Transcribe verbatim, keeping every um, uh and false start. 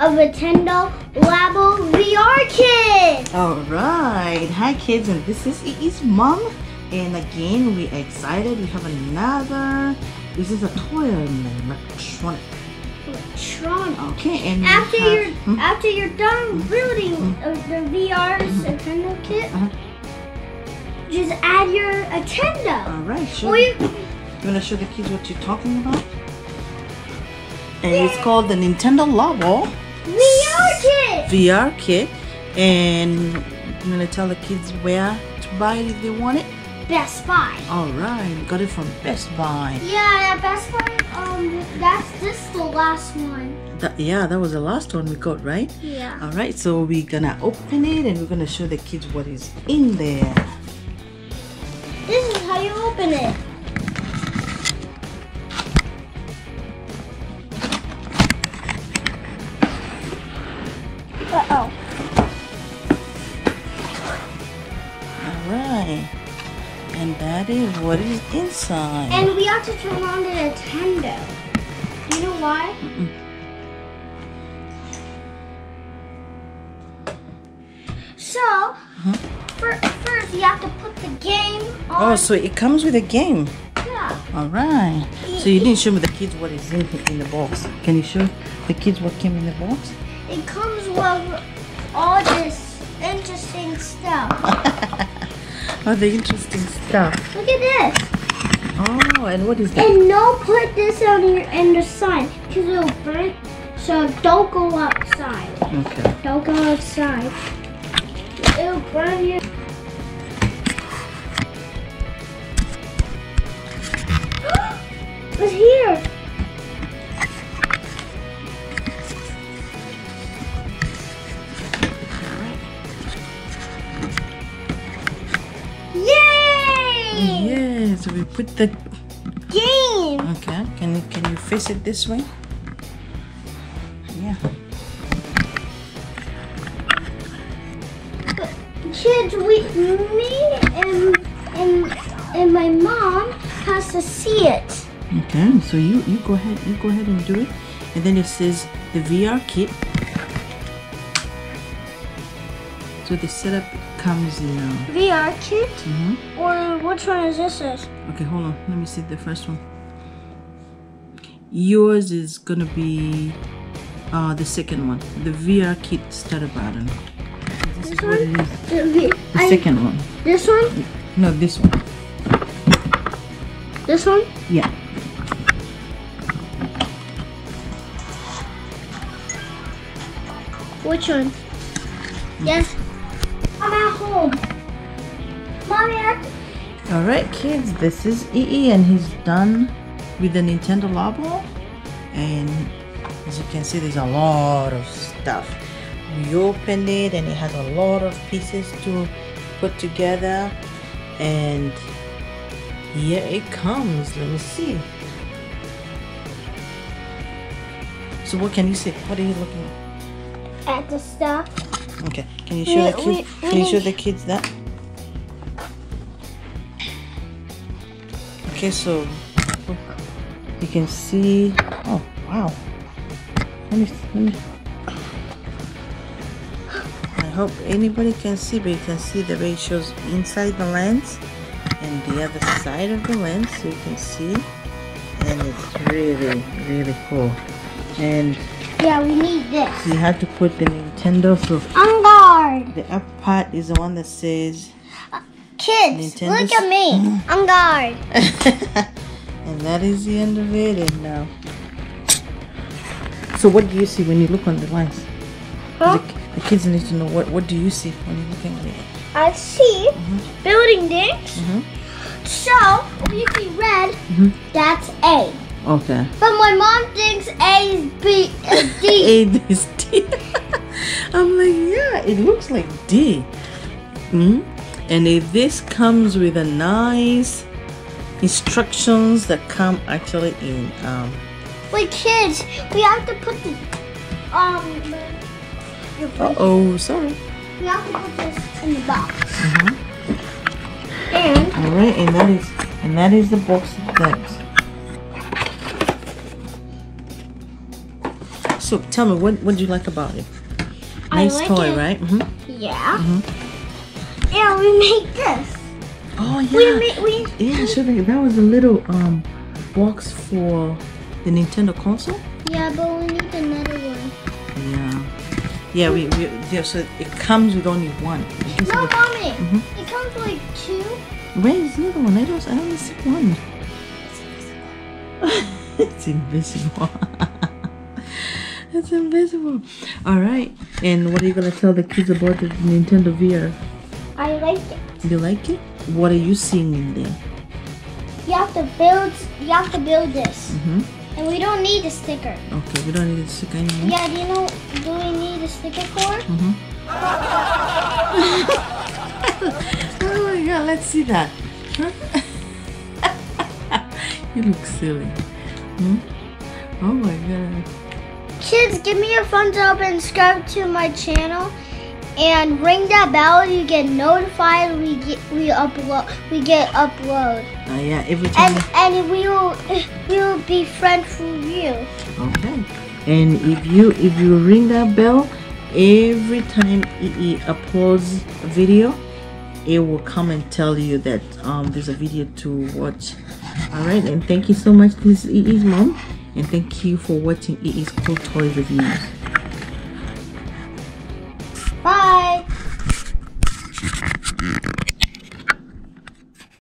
of Nintendo Labo V R Kit. Alright, hi kids, and this is E E's mom, and again we're excited. We have another, this is a toy electronic. Electronic. Okay, and after have, you're hmm? after you're done building hmm? the V R Nintendo hmm? kit, uh-huh. just add your Nintendo. Alright, sure. You wanna show the kids what you're talking about? And yeah. It's called the Nintendo Labo V R Kit. V R Kit. And I'm gonna tell the kids where to buy it if they want it. Best Buy. Alright, got it from Best Buy. Yeah, Best Buy, um that's this the last one. That, yeah, that was the last one we got, right? Yeah. Alright, so we're gonna open it and we're gonna show the kids what is in there. This is how you open it. Uh-oh. Alright. And that is what is inside. And we have to turn on the Nintendo. You know why? Mm-mm. So, huh? for, first you have to put the game on. Oh, so it comes with a game. Yeah. Alright. So you didn't show me the kids what is in, in the box. Can you show the kids what came in the box? It comes with all this interesting stuff. All the interesting stuff. Look at this. Oh, and what is that? And don't put this on your in the sun because it'll burn. So don't go outside. Okay. Don't go outside. It'll burn you. It's here. So we put the game. Okay, can you can you face it this way? Yeah. Kids, we, me and and and my mom has to see it. Okay, so you you go ahead you go ahead and do it, and then it says the V R kit. So the setup comes in V R kit? Mm-hmm. Or which one is this? Okay, hold on. Let me see the first one. Yours is gonna be uh, the second one. The V R kit starter pattern. This, this one? The, the second I, one. This one? No, this one. This one? Yeah. Which one? Yes, I'm at home. Mommy, I... Alright kids, this is E E and he's done with the Nintendo Labo. And as you can see, there's a lot of stuff. We opened it and it has a lot of pieces to put together. And here it comes. Let me see. So what can you see? What are you looking at? At the stuff. Okay, can you show wait, the kids? Wait, wait. Can you show the kids that? Okay, so you can see. Oh wow! Let me. Let me. I hope anybody can see, but you can see the way it shows inside the lens and the other side of the lens, so you can see. And it's really, really cool. And. Yeah, we need this. You have to put the Nintendo through. On guard. The up part is the one that says... Uh, kids, Nintendo look at me. On guard. And that is the end of it. And now... So what do you see when you look on the lens? Huh? The, the kids need to know what, what do you see when you're looking at it? I see mm-hmm. building things. Mm-hmm. So, you see red, mm-hmm. that's A. Okay. But my mom thinks A is B is D. A is D. I'm like, yeah, it looks like D. Mm-hmm. And if this comes with a nice instructions that come actually in. Um, Wait, kids, we have to put the um. Uh oh, sorry. We have to put this in the box. Mm-hmm. And. All right, and that is and that is the box that. soup. Tell me, what what do you like about it? Nice like toy, it. right? Mm-hmm. Yeah. Mm-hmm. And we made this. Oh yeah. We made we. Yeah, should we, that was a little um box for the Nintendo console. Yeah, but we need another one. Yeah. Yeah, we, we yeah. So it comes with only one. No, like, mommy. Mm-hmm. It comes with like two. Where's the other one? I don't. I only see one. It's invisible. It's invisible. Alright, and what are you going to tell the kids about the Nintendo V R? I like it. You like it? What are you seeing in there? You have to build, you have to build this. Mm-hmm. And we don't need a sticker. Okay, we don't need a sticker anymore. Yeah, do you know, do we need a sticker for? Mm-hmm. Oh my god, let's see that. You look silly. Hmm? Oh my god. Kids, give me a thumbs up and subscribe to my channel, and ring that bell. You get notified. We get we upload. We get upload. Oh uh, yeah, every time. And, and we will we will be friends with you. Okay. And if you if you ring that bell, every time E E uploads a video, it will come and tell you that um there's a video to watch. All right, and thank you so much. This is E E's mom, and thank you for watching E E's Cool Toy Reviews.